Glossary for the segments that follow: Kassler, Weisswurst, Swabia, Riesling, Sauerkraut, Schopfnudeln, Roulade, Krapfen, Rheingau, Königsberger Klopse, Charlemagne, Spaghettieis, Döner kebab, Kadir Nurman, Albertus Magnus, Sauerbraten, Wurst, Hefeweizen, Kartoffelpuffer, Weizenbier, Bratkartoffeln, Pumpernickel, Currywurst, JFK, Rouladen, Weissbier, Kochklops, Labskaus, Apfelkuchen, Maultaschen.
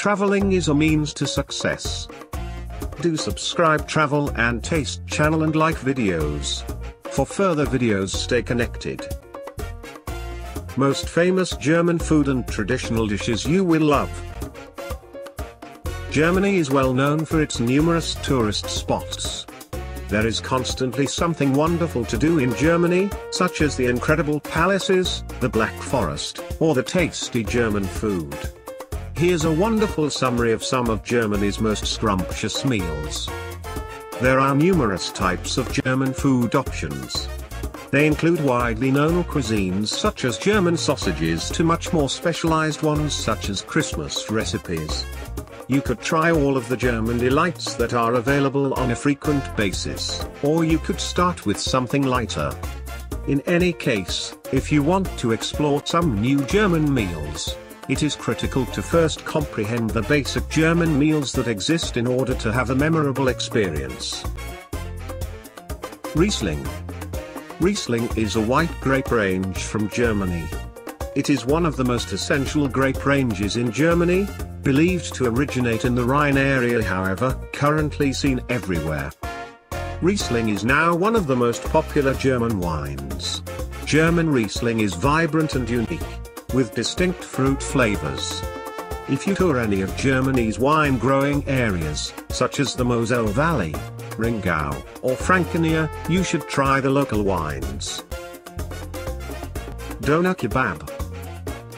Traveling is a means to success. Do subscribe Travel and Taste channel and like videos. For further videos stay connected. Most famous German food and traditional dishes you will love. Germany is well known for its numerous tourist spots. There is constantly something wonderful to do in Germany, such as the incredible palaces, the Black Forest, or the tasty German food. Here's a wonderful summary of some of Germany's most scrumptious meals. There are numerous types of German food options. They include widely known cuisines such as German sausages to much more specialized ones such as Christmas recipes. You could try all of the German delights that are available on a frequent basis, or you could start with something lighter. In any case, if you want to explore some new German meals, it is critical to first comprehend the basic German meals that exist in order to have a memorable experience. Riesling. Riesling is a white grape range from Germany. It is one of the most essential grape ranges in Germany, believed to originate in the Rhine area, however, currently seen everywhere. Riesling is now one of the most popular German wines. German Riesling is vibrant and unique, with distinct fruit flavors. If you tour any of Germany's wine-growing areas, such as the Moselle Valley, Rheingau, or Franconia, you should try the local wines. Döner kebab.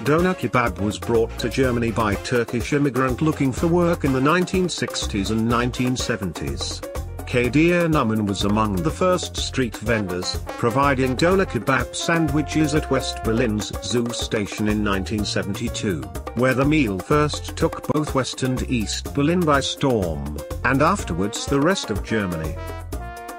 Döner kebab was brought to Germany by Turkish immigrant looking for work in the 1960s and 1970s. Kadir Nurman was among the first street vendors, providing doner kebab sandwiches at West Berlin's Zoo Station in 1972, where the meal first took both West and East Berlin by storm, and afterwards the rest of Germany.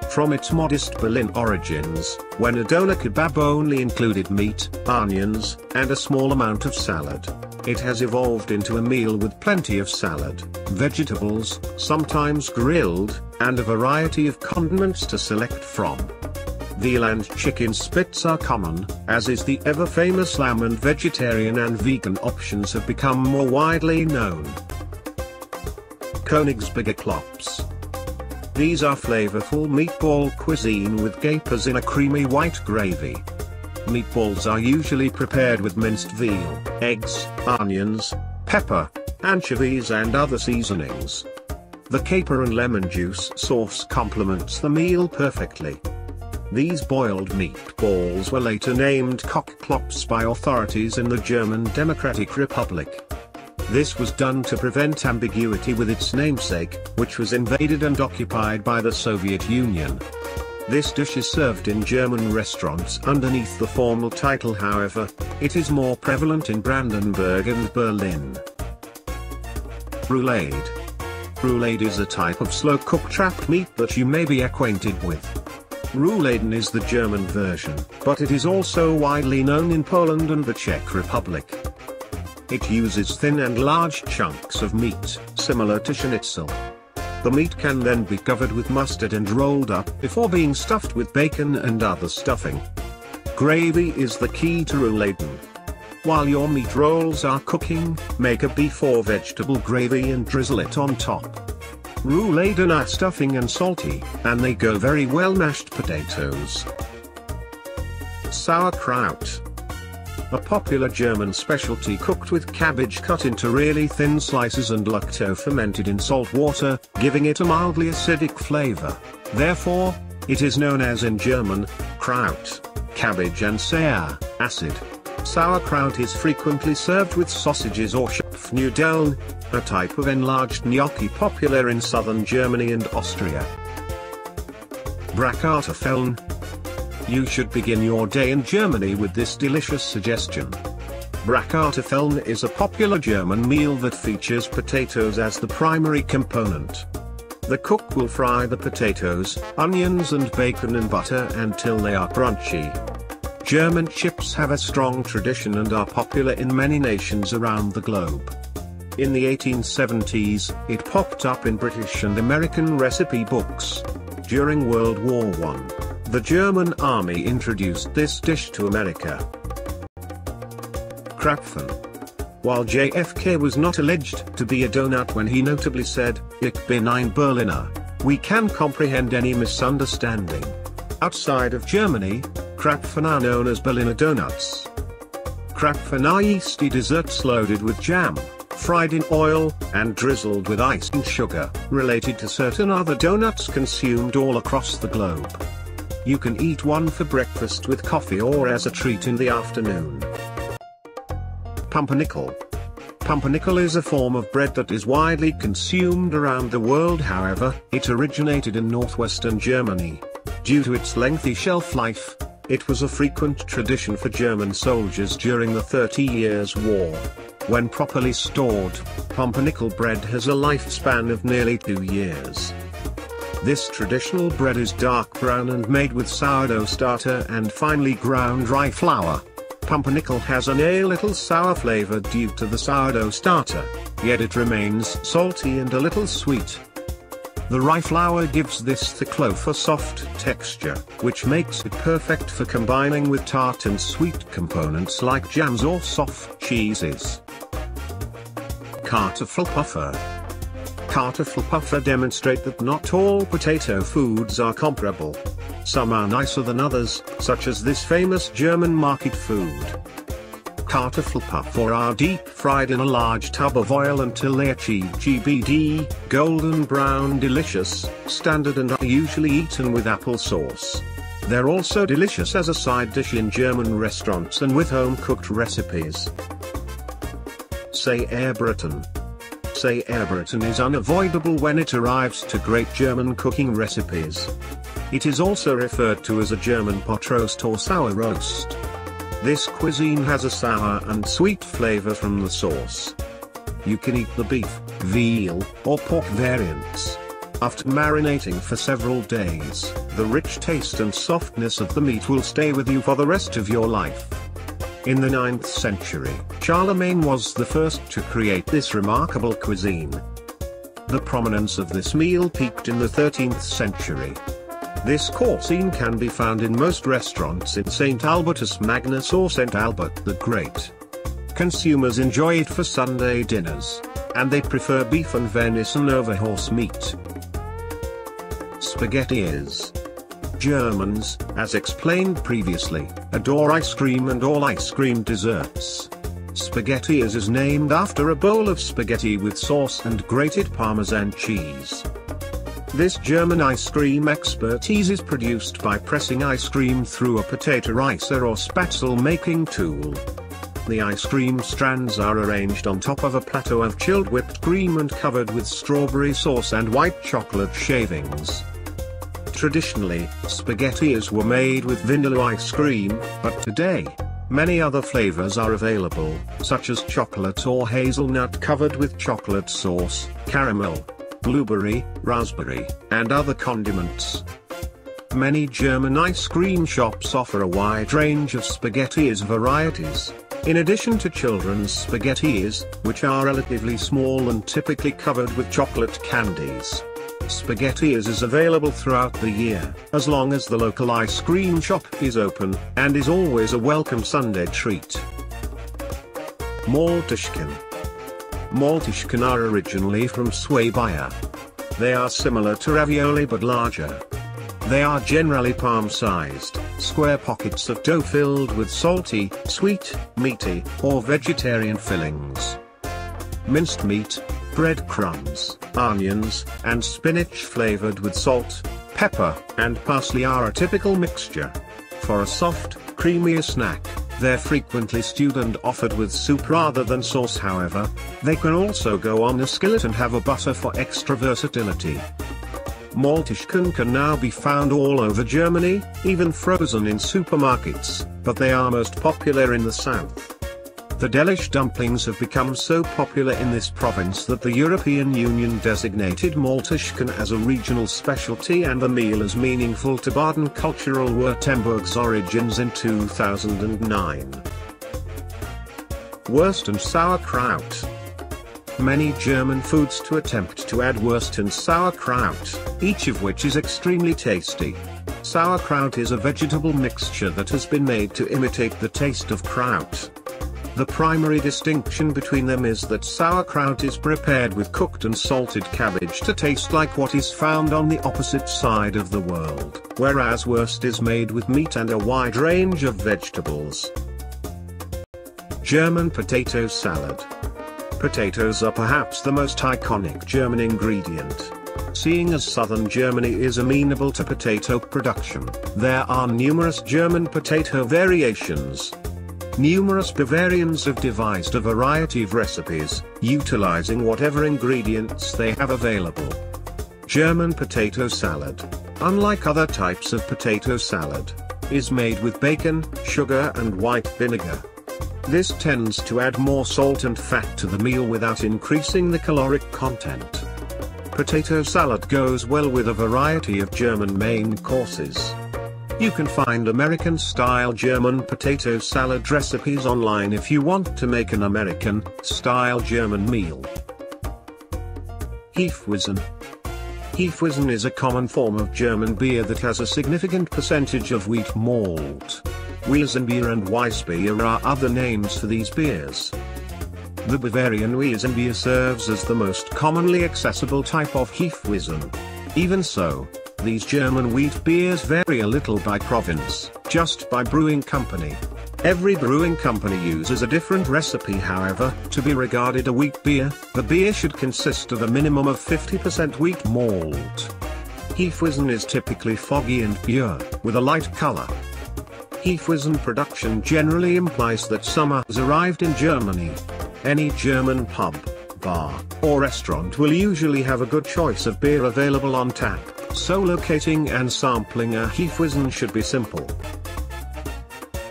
From its modest Berlin origins, when a doner kebab only included meat, onions, and a small amount of salad, it has evolved into a meal with plenty of salad, vegetables, sometimes grilled, and a variety of condiments to select from. Veal and chicken spits are common, as is the ever-famous lamb, and vegetarian and vegan options have become more widely known. Königsberger Klopse. These are flavorful meatball cuisine with capers in a creamy white gravy. Meatballs are usually prepared with minced veal, eggs, onions, pepper, anchovies and other seasonings. The caper and lemon juice sauce complements the meal perfectly. These boiled meatballs were later named Kochklops by authorities in the German Democratic Republic. This was done to prevent ambiguity with its namesake, which was invaded and occupied by the Soviet Union. This dish is served in German restaurants underneath the formal title, however, it is more prevalent in Brandenburg and Berlin. Roulade. Rouladen is a type of slow-cooked trap meat that you may be acquainted with. Rouladen is the German version, but it is also widely known in Poland and the Czech Republic. It uses thin and large chunks of meat, similar to schnitzel. The meat can then be covered with mustard and rolled up before being stuffed with bacon and other stuffing. Gravy is the key to rouladen. While your meat rolls are cooking, make a beef or vegetable gravy and drizzle it on top. Rouladen are stuffing and salty, and they go very well mashed potatoes. Sauerkraut. A popular German specialty cooked with cabbage cut into really thin slices and lacto-fermented in salt water, giving it a mildly acidic flavor. Therefore, it is known as in German, Kraut, cabbage and Sauer, acid. Sauerkraut is frequently served with sausages or Schopfnudeln, a type of enlarged gnocchi popular in southern Germany and Austria. Bratkartoffeln. You should begin your day in Germany with this delicious suggestion. Bratkartoffeln is a popular German meal that features potatoes as the primary component. The cook will fry the potatoes, onions and bacon in butter until they are crunchy. German chips have a strong tradition and are popular in many nations around the globe. In the 1870s, it popped up in British and American recipe books. During World War I, the German army introduced this dish to America. Krapfen. While JFK was not alleged to be a donut when he notably said, "Ich bin ein Berliner," we can comprehend any misunderstanding. Outside of Germany, Krapfen are known as Berliner donuts. Krapfen are yeasty desserts loaded with jam, fried in oil, and drizzled with ice and sugar, related to certain other donuts consumed all across the globe. You can eat one for breakfast with coffee or as a treat in the afternoon. Pumpernickel. Pumpernickel is a form of bread that is widely consumed around the world. However, it originated in northwestern Germany. Due to its lengthy shelf life, it was a frequent tradition for German soldiers during the 30 Years' War. When properly stored, pumpernickel bread has a lifespan of nearly 2 years. This traditional bread is dark brown and made with sourdough starter and finely ground rye flour. Pumpernickel has an a little sour flavor due to the sourdough starter, yet it remains salty and a little sweet. The rye flour gives this thick loaf a soft texture, which makes it perfect for combining with tart and sweet components like jams or soft cheeses. Kartoffelpuffer. Kartoffelpuffer demonstrate that not all potato foods are comparable. Some are nicer than others, such as this famous German market food. Kartoffelpuffer are deep-fried in a large tub of oil until they achieve GBD, golden brown delicious, standard, and are usually eaten with applesauce. They're also delicious as a side dish in German restaurants and with home-cooked recipes. Sauerbraten. Sauerbraten is unavoidable when it arrives to great German cooking recipes. It is also referred to as a German pot roast or sour roast. This cuisine has a sour and sweet flavor from the sauce. You can eat the beef, veal, or pork variants. After marinating for several days, the rich taste and softness of the meat will stay with you for the rest of your life. In the 9th century, Charlemagne was the first to create this remarkable cuisine. The prominence of this meal peaked in the 13th century. This cuisine can be found in most restaurants in St. Albertus Magnus or St. Albert the Great. Consumers enjoy it for Sunday dinners, and they prefer beef and venison over horse meat. Spaghettieis. Germans, as explained previously, adore ice cream and all ice cream desserts. Spaghettieis is named after a bowl of spaghetti with sauce and grated Parmesan cheese. This German ice cream expertise is produced by pressing ice cream through a potato ricer or spatzel making tool. The ice cream strands are arranged on top of a plateau of chilled whipped cream and covered with strawberry sauce and white chocolate shavings. Traditionally, spaghettis were made with vanilla ice cream, but today, many other flavors are available, such as chocolate or hazelnut covered with chocolate sauce, caramel, blueberry, raspberry, and other condiments. Many German ice cream shops offer a wide range of spaghettis varieties, in addition to children's spaghettis, which are relatively small and typically covered with chocolate candies. Spaghettis is available throughout the year, as long as the local ice cream shop is open, and is always a welcome Sunday treat. Maultaschen. Maultaschen are originally from Swabia. They are similar to ravioli but larger. They are generally palm-sized, square pockets of dough filled with salty, sweet, meaty, or vegetarian fillings. Minced meat, breadcrumbs, onions, and spinach flavored with salt, pepper, and parsley are a typical mixture. For a soft, creamy snack, they're frequently stewed and offered with soup rather than sauce. However, they can also go on a skillet and have a butter for extra versatility. Maultaschen can now be found all over Germany, even frozen in supermarkets, but they are most popular in the south. The Delish dumplings have become so popular in this province that the European Union designated Maultaschen as a regional specialty and the meal as meaningful to Baden cultural Württemberg's origins in 2009. Wurst and sauerkraut. Many German foods to attempt to add wurst and sauerkraut, each of which is extremely tasty. Sauerkraut is a vegetable mixture that has been made to imitate the taste of kraut. The primary distinction between them is that sauerkraut is prepared with cooked and salted cabbage to taste like what is found on the opposite side of the world, whereas Wurst is made with meat and a wide range of vegetables. German potato salad. Potatoes are perhaps the most iconic German ingredient. Seeing as southern Germany is amenable to potato production, there are numerous German potato variations. Numerous Bavarians have devised a variety of recipes, utilizing whatever ingredients they have available. German potato salad, unlike other types of potato salad, is made with bacon, sugar and white vinegar. This tends to add more salt and fat to the meal without increasing the caloric content. Potato salad goes well with a variety of German main courses. You can find American-style German potato salad recipes online if you want to make an American-style German meal. Hefeweizen. Hefeweizen is a common form of German beer that has a significant percentage of wheat malt. Weizenbier and Weissbier are other names for these beers. The Bavarian Weizenbier serves as the most commonly accessible type of Hefeweizen. Even so, these German wheat beers vary a little by province, just by brewing company. Every brewing company uses a different recipe. However, to be regarded a wheat beer, the beer should consist of a minimum of 50% wheat malt. Hefeweizen is typically foggy and pure, with a light color. Hefeweizen production generally implies that summer has arrived in Germany. Any German pub, bar, or restaurant will usually have a good choice of beer available on tap. So locating and sampling a Hefeweizen should be simple.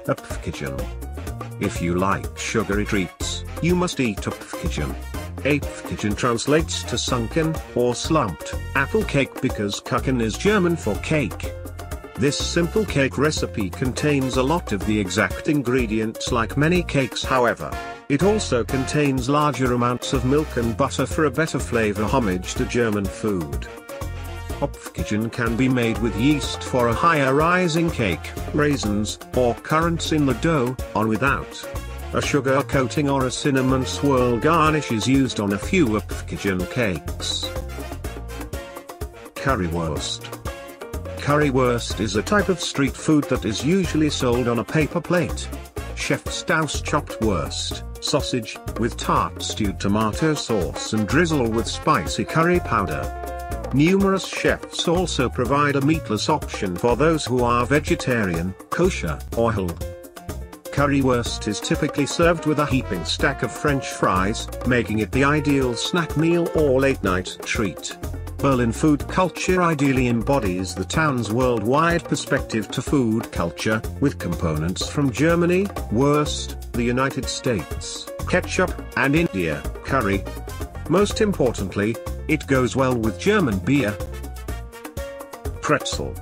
Apfelkuchen. If you like sugary treats, you must eat Apfelkuchen. Apfelkuchen translates to sunken, or slumped, apple cake because Kuchen is German for cake. This simple cake recipe contains a lot of the exact ingredients like many cakes. However, it also contains larger amounts of milk and butter for a better flavor, homage to German food. Apfelkuchen can be made with yeast for a higher rising cake, raisins, or currants in the dough, on without. A sugar coating or a cinnamon swirl garnish is used on a few Apfelkuchen cakes. Currywurst. Currywurst is a type of street food that is usually sold on a paper plate. Chef Staus chopped wurst, sausage, with tart stewed tomato sauce and drizzle with spicy curry powder. Numerous chefs also provide a meatless option for those who are vegetarian, kosher, or halal. Currywurst is typically served with a heaping stack of French fries, making it the ideal snack meal or late-night treat. Berlin food culture ideally embodies the town's worldwide perspective to food culture, with components from Germany, Wurst, the United States, ketchup, and India, curry. Most importantly, it goes well with German beer. Pretzel.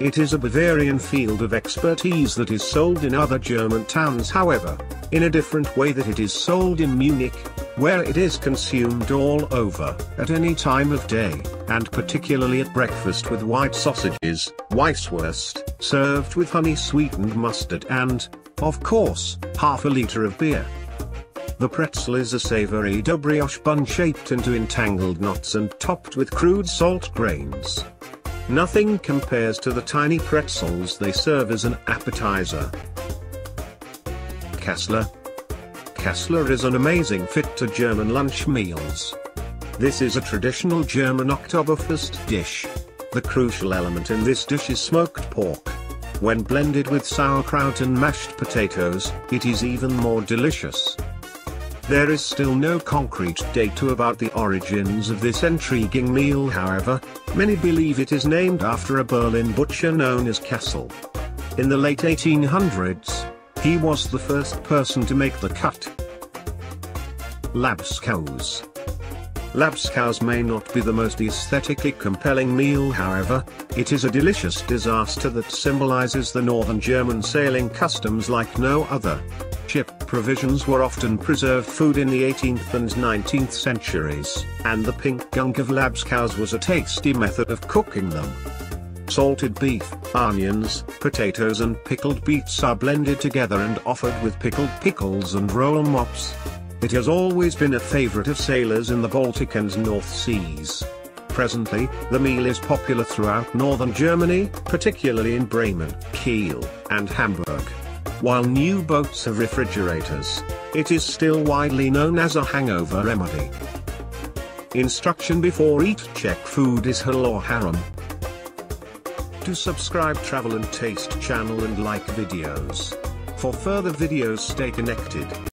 It is a Bavarian field of expertise that is sold in other German towns, however, in a different way that it is sold in Munich, where it is consumed all over, at any time of day, and particularly at breakfast with white sausages, Weisswurst, served with honey-sweetened mustard and, of course, half a liter of beer. The pretzel is a savory dough brioche bun shaped into entangled knots and topped with crude salt grains. Nothing compares to the tiny pretzels they serve as an appetizer. Kassler. Kassler is an amazing fit to German lunch meals. This is a traditional German Oktoberfest dish. The crucial element in this dish is smoked pork. When blended with sauerkraut and mashed potatoes, it is even more delicious. There is still no concrete data about the origins of this intriguing meal, however, many believe it is named after a Berlin butcher known as Kassler. In the late 1800s, he was the first person to make the cut. Labskaus. Labskaus may not be the most aesthetically compelling meal, however, it is a delicious disaster that symbolizes the northern German sailing customs like no other. Ship provisions were often preserved food in the 18th and 19th centuries, and the pink gunk of Labskaus was a tasty method of cooking them. Salted beef, onions, potatoes and pickled beets are blended together and offered with pickled pickles and roll mops. It has always been a favorite of sailors in the Baltic and North Seas. Presently, the meal is popular throughout northern Germany, particularly in Bremen, Kiel, and Hamburg. While new boats have refrigerators, it is still widely known as a hangover remedy. Instruction before eat: check food is halal or haram. To subscribe Travel and Taste channel and like videos. For further videos stay connected.